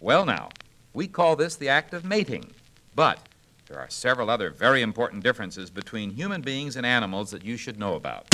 Well now, we call this the act of mating, but there are several other very important differences between human beings and animals that you should know about.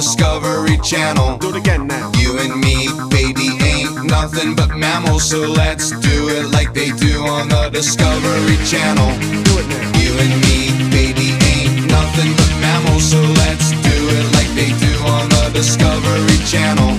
Discovery Channel. Do it again now. You and me, baby, ain't nothing but mammals, so let's do it like they do on the Discovery Channel. Do it now. You and me, baby, ain't nothing but mammals, so let's do it like they do on the Discovery Channel.